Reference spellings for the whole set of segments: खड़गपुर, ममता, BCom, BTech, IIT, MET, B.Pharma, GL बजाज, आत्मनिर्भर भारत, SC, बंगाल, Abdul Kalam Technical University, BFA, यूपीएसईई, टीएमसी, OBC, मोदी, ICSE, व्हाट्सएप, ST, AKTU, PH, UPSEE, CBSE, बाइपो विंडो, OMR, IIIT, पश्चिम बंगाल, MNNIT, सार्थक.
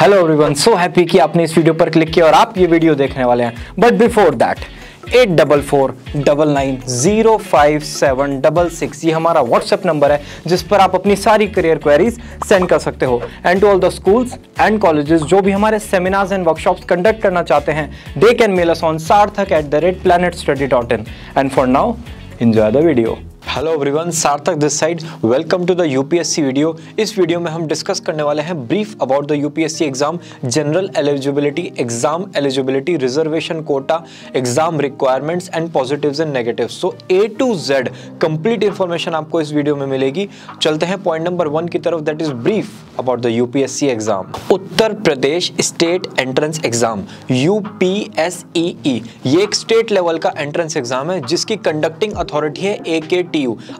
Hello everyone, so happy कि आपने इस वीडियो पर क्लिक किया और आप ये वीडियो देखने वाले हैं। बट बिफोर दैट 8449905766 ये हमारा व्हाट्सएप नंबर है जिस पर आप अपनी सारी करियर क्वेरीज सेंड कर सकते हो। And to all the schools and colleges जो भी हमारे सेमिनार्स एंड वर्कशॉप्स कंडक्ट करना चाहते हैं, they can mail us on sarthak@planetstudy.in। And for now enjoy the video. Hello everyone, सार्थक this side, welcome to the UPSC video. इस video में हम discuss करने वाले हैं brief about the UPSC exam, general eligibility, exam eligibility, reservation quota, exam requirements and positives and negatives. So A to Z complete information आपको इस video में मिलेगी। चलते हैं पॉइंट नंबर 1 की तरफ, that is brief about the UPSC exam. Uttar Pradesh state entrance exam यूपीएसईई, ये एक स्टेट लेवल का एंट्रेंस एग्जाम है जिसकी कंडक्टिंग अथॉरिटी है AKTU,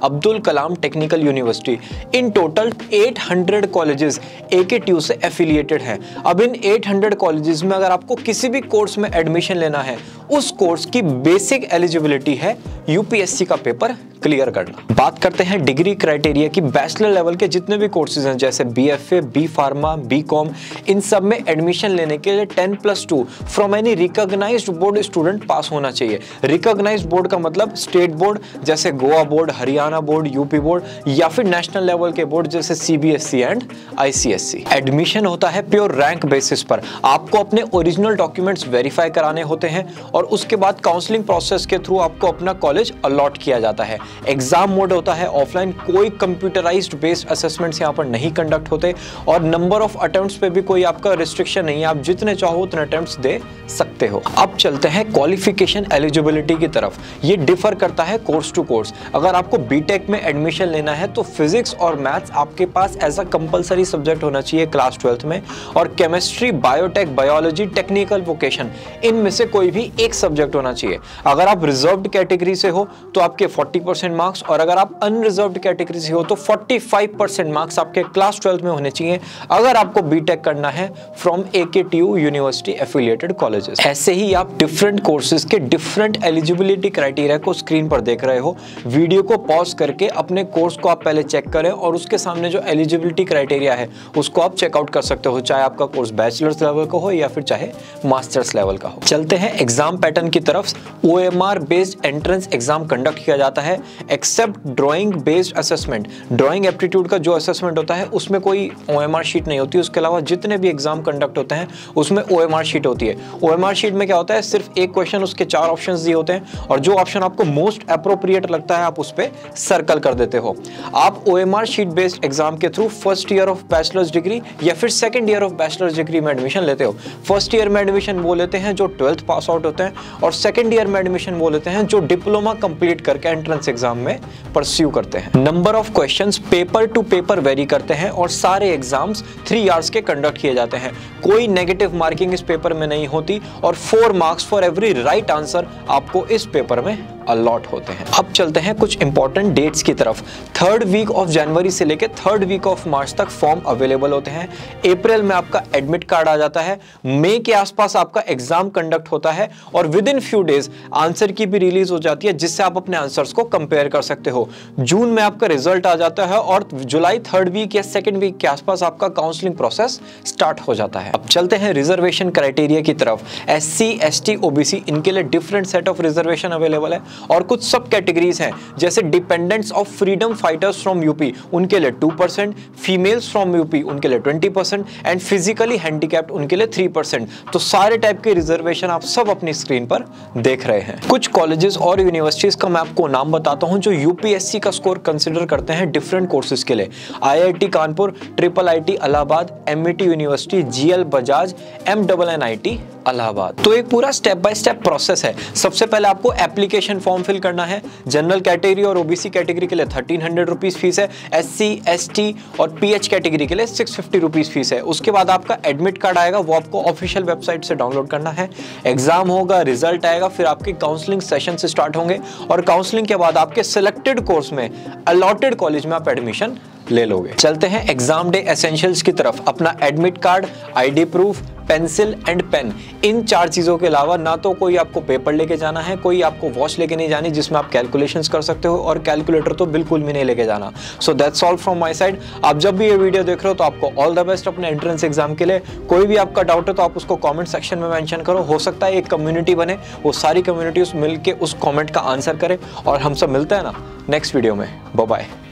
Abdul Kalam technical university. इन टोटल 800 कॉलेजेस AKTU से एफिलिएटेड हैं। अब इन 800 कॉलेजेस में अगर आपको किसी भी कोर्स में एडमिशन लेना है, उस कोर्स की बेसिक एलिजिबिलिटी है यूपीएससी का पेपर क्लियर करना। बात करते हैं डिग्री क्राइटेरिया की। बैचलर लेवल के जितने भी कोर्सेज हैं जैसे BFA, B फार्मा, BCom, इन सब में एडमिशन लेने के लिए 10+2 from any recognised board student pass होना चाहिए। रिकॉग्नाइज्ड बोर्ड का मतलब स्टेट बोर्ड जैसे Goa board, Haryana board, UP board, या फिर नेशनल लेवल के बोर्ड जैसे CBSE एंड ICSE। एडमिशन होता है प्योर रैंक बेसिस पर। आपको अपने ओरिजिनल डॉक्यूमेंट्स वेरीफाई कराने होते हैं और उसके बाद काउंसलिंग प्रोसेस के थ्रू आपको अपना कॉलेज अलॉट किया जाता है। एग्जाम मोड होता है ऑफलाइन, कोई कंप्यूटराइज्ड बेस्ड असेसमेंट्स यहाँ पर नहीं कंडक्ट होते और नंबर ऑफ अटेम्प्ट्स पे भी कोई आपका रिस्ट्रिक्शन नहीं है, आप जितने चाहो उतने अटेम्प्ट्स दे सकते हो। अब चलते हैं क्वालिफिकेशन एलिजिबिलिटी की तरफ। ये डिफर करता है कोर्स टू कोर्स। अगर आपको बीटेक में एडमिशन लेना है तो फिजिक्स और मैथ्स आपके पास एज अ कंपल्सरी सब्जेक्ट होना चाहिए क्लास 12th में, और chemistry, biotech, biology, technical vocation, इनमें से कोई भी एक सब्जेक्ट होना चाहिए। अगर आप रिजर्व्ड कैटेगरी से हो तो आपके 40% मार्क्स, और अगर आप अनरिजर्व्ड कैटेगरी से हो तो 45% मार्क्स आपके क्लास 12 में होने चाहिए अगर आपको बीटेक करना है from AKTU university affiliated colleges. ऐसे ही आप डिफरेंट कोर्सेज के डिफरेंट एलिजिबिलिटी क्राइटेरिया को स्क्रीन पर देख रहे हो। वीडियो को पॉज करके अपने कोर्स को आप पहले चेक करें और उसके सामने जो एलिजिबिलिटी क्राइटेरिया है उसको आप चेकआउट कर सकते हो, चाहे आपका कोर्स बैचलर्स लेवल का हो या फिर चाहे मास्टर्स लेवल का हो। चलते हैं एग्जाम पैटर्न की तरफ। OMR based entrance exam conduct किया जाता है except drawing based assessment. Drawing aptitude का जो असेसमेंट होता है उसमें कोई OMR शीट नहीं होती। उसके अलावा जितने भी एग्जाम कंडक्ट होते हैं उसमें OMR शीट होती है। OMR शीट में क्या होता है, सिर्फ एक क्वेश्चन, उसके 4 ऑप्शंस दिए होते हैं और जो ऑप्शन आपको मोस्ट एप्रोप्रिएट लगता है आप उस पे सर्कल कर देते हो। आप OMR शीट बेस्ड एग्जाम के through first year of bachelors degree या फिर second year of bachelors degree में एडमिशन लेते हो। फर्स्ट ईयर में एडमिशन वो लेते हैं जो 12th पास आउट होते हैं, और सेकंड ईयर में एडमिशन वो लेते हैं जो डिप्लोमा कंप्लीट करके एंट्रेंस एग्जाम में परस्यू करते हैं। Number of questions paper to paper vary करते हैं और सारे एग्जाम्स 3 आवर्स के कंडक्ट किए जाते हैं। कोई नेगेटिव मार्किंग इस पेपर में नहीं होती और 4 marks for every right answer आपको इस पेपर में अलॉट होते हैं। अब चलते हैं कुछ इंपॉर्टेंट डेट्स की तरफ। 3rd वीक ऑफ जनवरी से लेकर 3rd वीक ऑफ मार्च तक फॉर्म अवेलेबल होते हैं। अप्रैल में आपका एडमिट कार्ड आ जाता है, मई के आसपास आपका एग्जाम कंडक्ट होता है और within few days answer key भी रिलीज हो जाती है जिससे आप अपने आंसर्स को कंपेयर कर सकते हो। जून में आपका रिजल्ट आ जाता है और जुलाई 3rd वीक या 2nd वीक के आसपास आपका काउंसलिंग प्रोसेस स्टार्ट हो जाता है। अब चलते हैं रिजर्वेशन क्राइटेरिया की तरफ। SC, ST, OBC इनके लिए different set of reservation available है और कुछ सब कैटेगरीज हैं जैसे dependents of freedom fighters from UP उनके लिए 2%, फीमेल्स फ्रॉम यूपी उनके लिए 20% एंड फिजिकली हैंडीकैप्ड उनके लिए 3%। तो सारे टाइप के रिजर्वेशन आप सब अपनी स्क्रीन पर देख रहे हैं। कुछ कॉलेजेस और यूनिवर्सिटीज का मैं आपको नाम बताता हूं जो यूपीएससी का स्कोर कंसिडर करते हैं डिफरेंट कोर्सेज के लिए। IIT Kanpur, IIIT Allahabad, MET university, GL बजाज, MNNIT Allahabad. तो एक पूरा स्टेप बाय स्टेप प्रोसेस है। सबसे पहले आपको एप्लीकेशन फॉर्म फिल करना है। जनरल कैटेगरी और ओबीसी कैटेगरी के लिए 1300 रुपीस फीस है। SC, ST और PH कैटेगरी के लिए 650 रुपीस फीस है। उसके बाद आपका एडमिट कार्ड आएगा, वो आपको ऑफिशियल वेबसाइट से डाउनलोड करना है। एग्जाम होगा, रिजल्ट आएगा, फिर आपके काउंसलिंग सेशन से स्टार्ट होंगे और काउंसलिंग के बाद आपके सिलेक्टेड कोर्स में अलॉटेड कॉलेज में आप एडमिशन ले लोगे। चलते हैं एग्जाम डे एसेंशियल्स की तरफ। अपना admit card, ID proof, pencil and pen, इन चार चीज़ों के अलावा ना तो कोई आपको पेपर लेके जाना है, कोई आपको वॉच लेके नहीं जानी जिसमें आप कैलकुलेशंस कर सकते हो, और कैलकुलेटर तो बिल्कुल भी नहीं लेके जाना। So that's all from my side. आप जब भी ये वीडियो देख रहे हो तो आपको ऑल द बेस्ट अपने एंट्रेंस एग्जाम के लिए। कोई भी आपका डाउट है तो आप उसको कॉमेंट सेक्शन में मैंशन करो, हो सकता है एक कम्युनिटी बने, वो सारी कम्युनिटी मिल के उस कॉमेंट का आंसर करे। और हम सब मिलते हैं ना नेक्स्ट वीडियो में, बाय बाय।